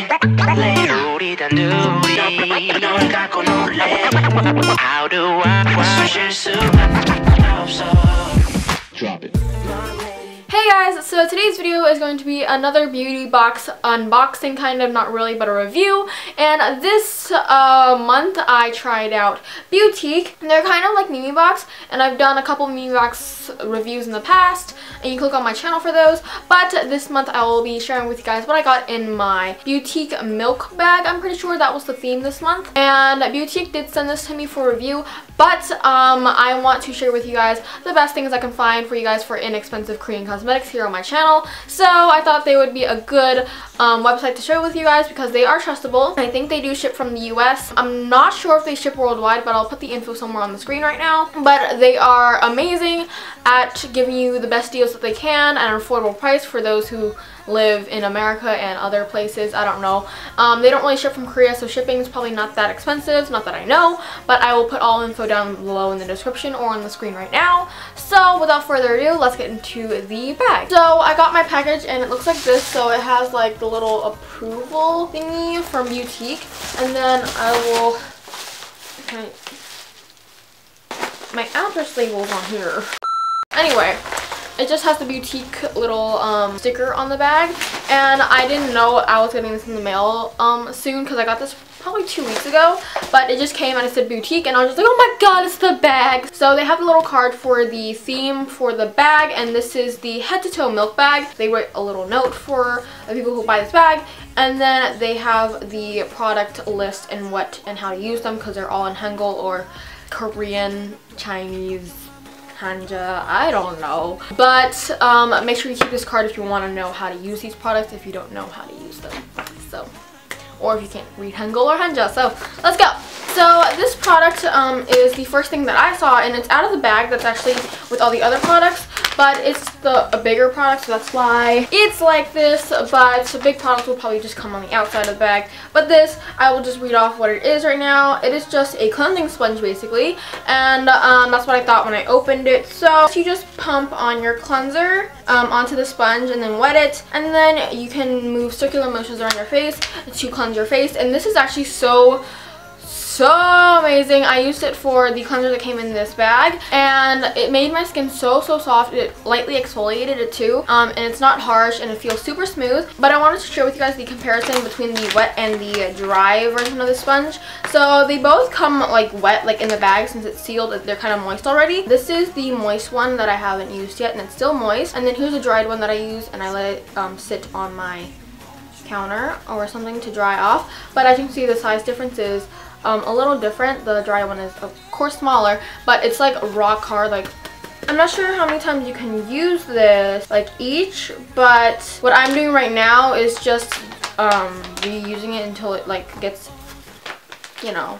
How do I drop it? Hey guys, so today's video is going to be another beauty box unboxing, kind of, not really, but a review. And this month I tried out Beauteque, and they're kind of like Memebox, and I've done a couple Memebox reviews in the past, and you click on my channel for those. But this month I will be sharing with you guys what I got in my Beauteque milk bag. I'm pretty sure that was the theme this month, and Beauteque did send this to me for review, but I want to share with you guys the best things I can find for you guys for inexpensive Korean cosmetics here on my channel. So I thought they would be a good website to share with you guys because they are trustable. I think they do ship from the US. I'm not sure if they ship worldwide, but I'll put the info somewhere on the screen right now. But they are amazing at giving you the best deals that they can at an affordable price for those who live in America and other places. I don't know. They don't really ship from Korea, so shipping is probably not that expensive, not that I know, but I will put all info down below in the description or on the screen right now. So without further ado, let's get into the bag. So I got my package and it looks like this. So it has like the little approval thingy from Beauteque, and then I will, okay, my address label's on here. Anyway, it just has the Beauteque little sticker on the bag, and I didn't know I was getting this in the mail soon because I got this probably 2 weeks ago, but it just came and it said Beauteque, and I was just like, oh my god, it's the bag. So they have a little card for the theme for the bag, and this is the head to toe milk bag. They write a little note for the people who buy this bag, and then they have the product list and what and how to use them because they're all in Hangul or Korean, Chinese, Hanja, I don't know. But make sure you keep this card if you want to know how to use these products, if you don't know how to use them. So, or if you can't read Hangul or Hanja. So let's go. So this product is the first thing that I saw, and it's out of the bag that's actually with all the other products, but it's a bigger product, so that's why it's like this. But big products will probably just come on the outside of the bag, but this, I will just read off what it is right now. It is just a cleansing sponge basically, and that's what I thought when I opened it. So you just pump on your cleanser onto the sponge and then wet it, and then you can move circular motions around your face to cleanse your face. And this is actually so amazing. I used it for the cleanser that came in this bag, and it made my skin so soft. It lightly exfoliated it too, and it's not harsh, and it feels super smooth. But I wanted to share with you guys the comparison between the wet and the dry version of the sponge. So they both come like wet, like in the bag, since it's sealed, they're kind of moist already. This is the moist one that I haven't used yet, and it's still moist. And then here's a dried one that I use, and I let it sit on my counter or something to dry off. But as you can see, the size difference is a little different. The dry one is of course smaller, but it's like rock hard. Like, I'm not sure how many times you can use this, like each, but what I'm doing right now is just reusing it until it like gets, you know,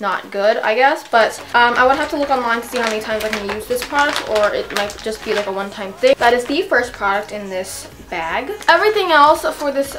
not good, I guess. But I would have to look online to see how many times I can use this product, or it might just be like a one-time thing. That is the first product in this bag. Everything else for this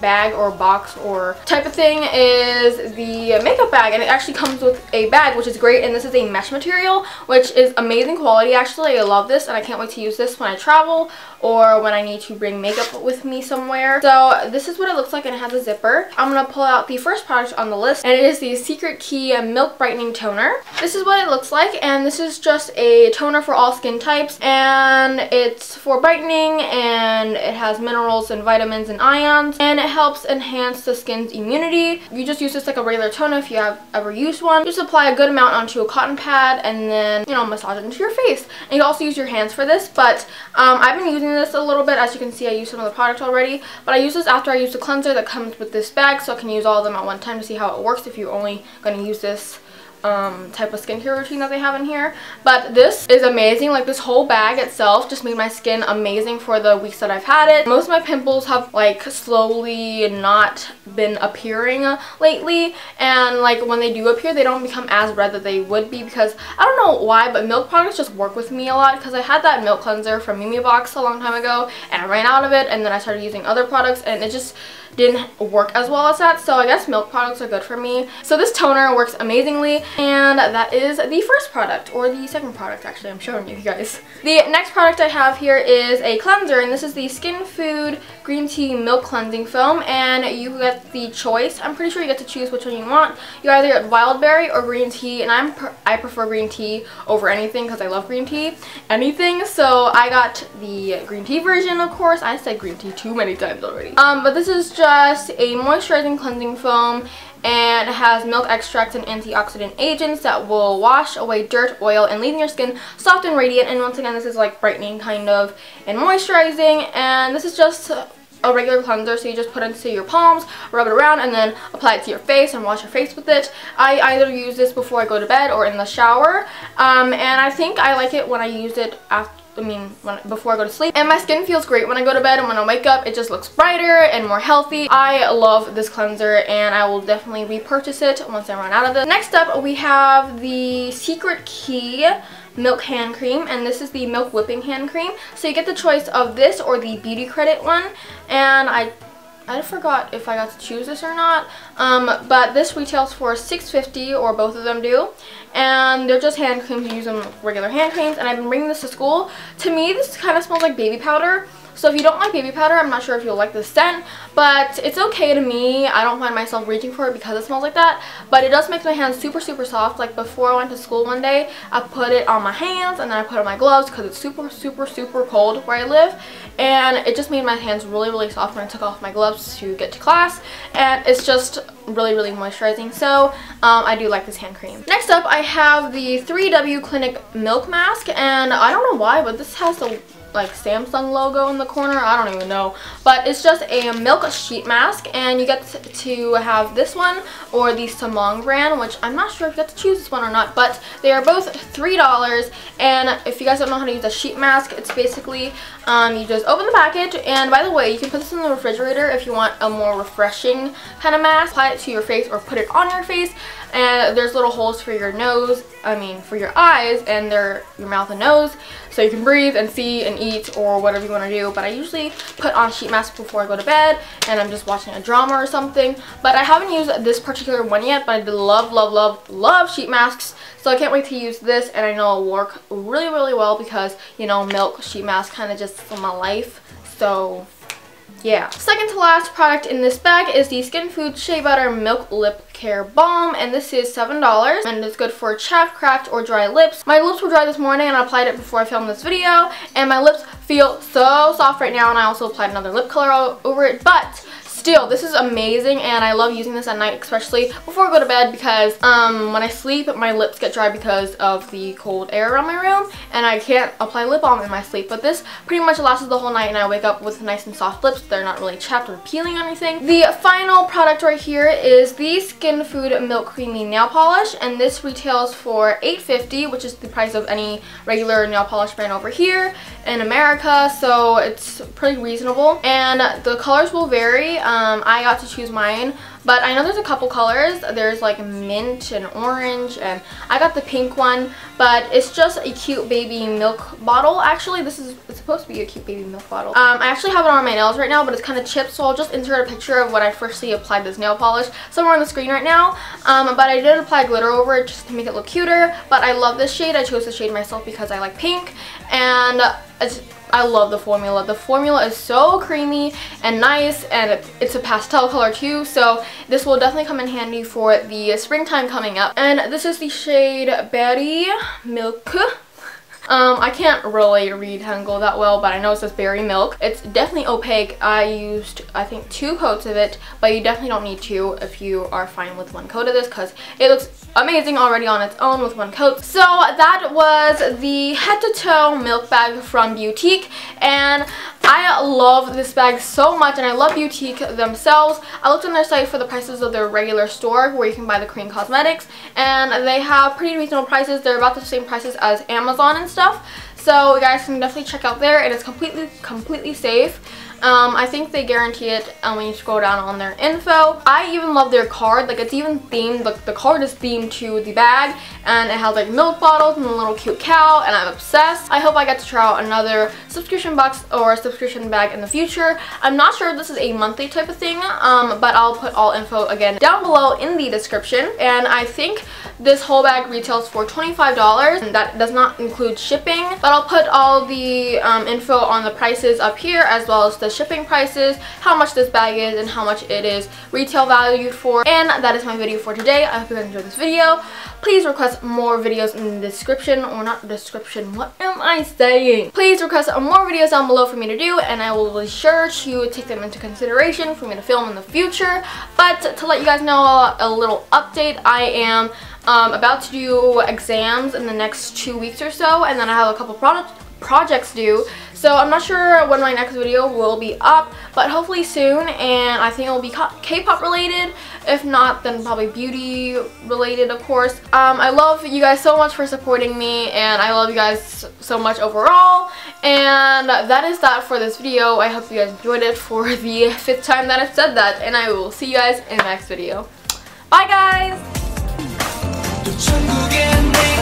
bag or box or type of thing is the makeup bag, and it actually comes with a bag, which is great. And this is a mesh material, which is amazing quality. Actually, I love this, and I can't wait to use this when I travel or when I need to bring makeup with me somewhere. So this is what it looks like, and it has a zipper. I'm gonna pull out the first product on the list, and it is the Secret Key Milk Brightening Toner. This is what it looks like, and this is just a toner for all skin types, and it's for brightening, and it has minerals and vitamins and ions, and it helps enhance the skin's immunity. You just use this like a regular toner if you have ever used one. Just apply a good amount onto a cotton pad, and then, you know, massage it into your face. And you also use your hands for this, but I've been using this a little bit. As you can see, I used some of the product already, but I use this after I use the cleanser that comes with this bag, so I can use all of them at one time to see how it works if you're only going to use this type of skincare routine that they have in here. But this is amazing. Like, this whole bag itself just made my skin amazing for the weeks that I've had it. Most of my pimples have like slowly not been appearing lately, and like when they do appear, they don't become as red that they would be, because I don't know why, but milk products just work with me a lot, because I had that milk cleanser from Memebox a long time ago, and I ran out of it, and then I started using other products, and it just didn't work as well as that. So I guess milk products are good for me. So this toner works amazingly, and that is the first product, or the second product actually, I'm showing you guys. The next product I have here is a cleanser, and this is the Skin Food green tea milk cleansing foam, and you get the choice. I'm pretty sure you get to choose which one you want. You either get wild berry or green tea, and I prefer green tea over anything because I love green tea, anything. So I got the green tea version, of course. I said green tea too many times already. But this is just a moisturizing cleansing foam, and it has milk extracts and antioxidant agents that will wash away dirt, oil, and leaving your skin soft and radiant. And once again, this is like brightening kind of and moisturizing, and this is just a regular cleanser, so you just put it into your palms, rub it around, and then apply it to your face and wash your face with it. I either use this before I go to bed or in the shower, and I think I like it when I use it before I go to sleep. And my skin feels great when I go to bed, and when I wake up, it just looks brighter and more healthy. I love this cleanser, and I will definitely repurchase it once I run out of this. Next up, we have the Secret Key Milk Hand Cream, and this is the Milk Whipping Hand Cream. So you get the choice of this or the Beauty Credit one, and I forgot if I got to choose this or not, but this retails for $6.50, or both of them do, and they're just hand creams. You use them like regular hand creams, and I've been bringing this to school. To me, this kind of smells like baby powder, so if you don't like baby powder, I'm not sure if you'll like this scent, but it's okay to me. I don't find myself reaching for it because it smells like that, but it does make my hands super, super soft. Like before I went to school one day, I put it on my hands, and then I put it on my gloves because it's super, super, super cold where I live, and it just made my hands really, really soft when I took off my gloves to get to class, and it's just really, really moisturizing. So I do like this hand cream. Next up, I have the 3W Clinic milk mask, and I don't know why, but this has the like Samsung logo in the corner. I don't even know, but it's just a milk sheet mask, and you get to have this one or the Samong brand, which I'm not sure if you get to choose this one or not, but they are both $3. And if you guys don't know how to use a sheet mask, it's basically you just open the package, and by the way, you can put this in the refrigerator if you want a more refreshing kind of mask. Apply it to your face or put it on your face, and there's little holes for your nose, for your eyes, and your mouth and nose, so you can breathe and see and eat or whatever you want to do. But I usually put on sheet mask before I go to bed, and I'm just watching a drama or something. But I haven't used this particular one yet, but I love, love, love, love sheet masks, so I can't wait to use this, and I know it'll work really, really well because, you know, milk sheet mask kind of just my life, so yeah. Second to last product in this bag is the Skin Food Shea Butter Milk Lip Care Balm, and this is $7, and it's good for chapped, cracked, or dry lips. My lips were dry this morning, and I applied it before I filmed this video, and my lips feel so soft right now, and I also applied another lip color all over it, but still, this is amazing, and I love using this at night, especially before I go to bed, because when I sleep, my lips get dry because of the cold air around my room, and I can't apply lip balm in my sleep. But this pretty much lasts the whole night, and I wake up with nice and soft lips. They're not really chapped or peeling or anything. The final product right here is the Skin Food Milk Creamy Nail Polish, and this retails for $8.50, which is the price of any regular nail polish brand over here in America, so it's pretty reasonable. And the colors will vary. I got to choose mine, but I know there's a couple colors. There's like mint and orange, and I got the pink one, but it's just a cute baby milk bottle. Actually, it's supposed to be a cute baby milk bottle. I actually have it on my nails right now, but it's kind of chipped, so I'll just insert a picture of when I freshly applied this nail polish somewhere on the screen right now. But I did apply glitter over it just to make it look cuter, but I love this shade. I chose the shade myself because I like pink, and I love the formula. The formula is so creamy and nice, and it's a pastel color too, so this will definitely come in handy for the springtime coming up. And this is the shade Berry Milk. I can't really read Hangul that well, but I know it says berry milk. It's definitely opaque. I used, I think, 2 coats of it, but you definitely don't need 2 if you are fine with 1 coat of this, because it looks amazing already on its own with 1 coat. So that was the head to toe milk bag from Beauteque, and I love this bag so much, and I love Beauteque themselves. I looked on their site for the prices of their regular store where you can buy the Korean cosmetics, and they have pretty reasonable prices. They're about the same prices as Amazon and stuff, so you guys can definitely check out there. It is completely safe. I think they guarantee it when you scroll down on their info. I even love their card. Like, it's even themed, like the card is themed to the bag, and it has like milk bottles and a little cute cow, and I'm obsessed. I hope I get to try out another subscription box or subscription bag in the future. I'm not sure if this is a monthly type of thing, but I'll put all info again down below in the description. And I think this whole bag retails for $25, and that does not include shipping, but I'll put all the info on the prices up here, as well as the the shipping prices, how much this bag is, and how much it is retail valued for. And that is my video for today. I hope you guys enjoyed this video. Please request more videos in the description, or not description, what am I saying? Please request more videos down below for me to do, and I will be sure to take them into consideration for me to film in the future. But to let you guys know a little update, I am about to do exams in the next 2 weeks or so, and then I have a couple projects due, so I'm not sure when my next video will be up, but hopefully soon. And I think it will be K-pop related. If not, then probably beauty related, of course. I love you guys so much for supporting me, and I love you guys so much overall. And that is that for this video. I hope you guys enjoyed it for the 5th time that I've said that, and I will see you guys in the next video. Bye guys.